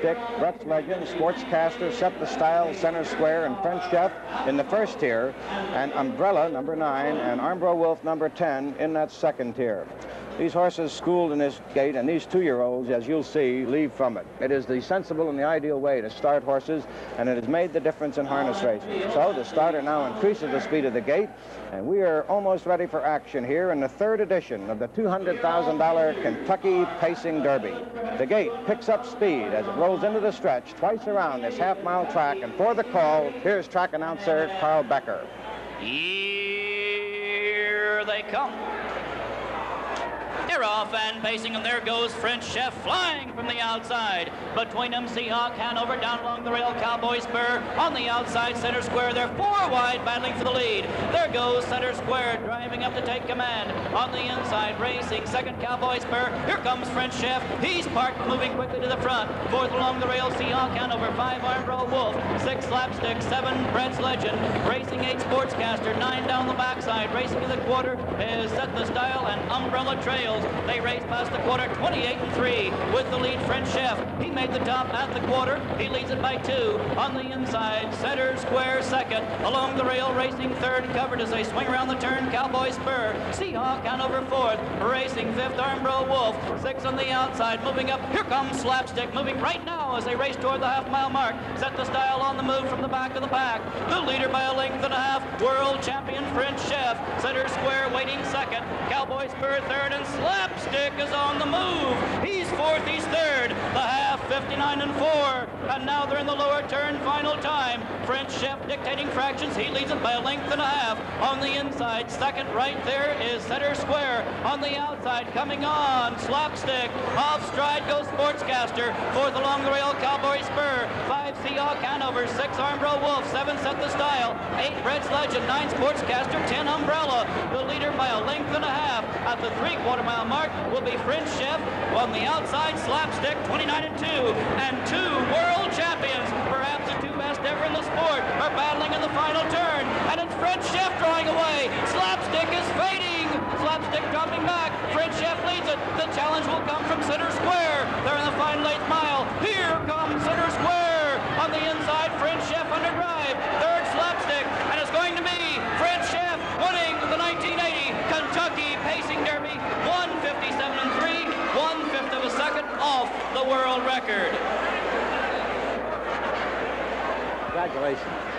Slapstick, Bret's Legend, Sportscaster, Set the Style, Center Square, and French Chef in the first tier, and Umbrella, number 9, and Armbro Wolf, number 10, in that second tier. These horses schooled in this gate, and these two-year-olds, as you'll see, leave from it. It is the sensible and the ideal way to start horses, and it has made the difference in harness racing. So the starter now increases the speed of the gate, and we are almost ready for action here in the third edition of the $200,000 Kentucky Pacing Derby. The gate picks up speed as it rolls into the stretch twice around this half-mile track, and for the call, here's track announcer Carl Becker. Here they come. They're off and pacing, and there goes French Chef flying from the outside. Between them, Seahawk Hanover down along the rail, Cowboy Spur on the outside, Center Square. They're four wide, battling for the lead. There goes Center Square driving up to take command. On the inside, racing second, Cowboy Spur. Here comes French Chef. He's parked, moving quickly to the front. Fourth along the rail, Seahawk Hanover. 5, Armbro Wolf. 6, Slapstick. 7, Bret's Legend. Racing 8, Sportscaster. 9 down the backside. Racing to the quarter is Set the Style and Umbrella Trails. They race past the quarter, 28-3, with the lead French Chef. He made the top at the quarter. He leads it by 2. On the inside, Center Square second. Along the rail, racing third, covered as they swing around the turn, Cowboy Spur. Seahawk Hanover fourth, racing fifth, Armbro Wolf. 6 on the outside, moving up. Here comes Slapstick, moving right now as they race toward the half-mile mark. Set the Style on the move from the back of the pack. The leader by a length and a half, world champion French Chef. Center Square waiting second, Cowboy Spur third, and Slapstick is on the move. He's fourth, he's third. The half, 59-4. And now they're in the lower turn, final time. French Chef dictating fractions. He leads it by a length and a half. On the inside, second right there is Center Square. On the outside, coming on, Slapstick. Off stride goes Sportscaster. Fourth along the rail, Cowboy Spur. 5, Seahawk Hanover. 6, Armbro Wolf. 7, Set the Style. 8, Bret's Legend. 9, Sportscaster. 10, Umbrella. The leader by a length and a half. At the three-quarter mile mark will be French Chef. On the outside, Slapstick, 29-2. And 2 world champions, perhaps the 2 best ever in the sport, are battling in the final turn. And it's French Chef drawing away. Slapstick is fading. Slapstick dropping back. French Chef leads it. The challenge will come from Center Square. They're in the final 8th mile. Here comes Center Square. On the inside, French Chef under drive. Third, Slapstick. And it's going to be French Chef winning the 1980 Kentucky Pacing Derby. 157-3. 1/5 of a second off the world record. Congratulations.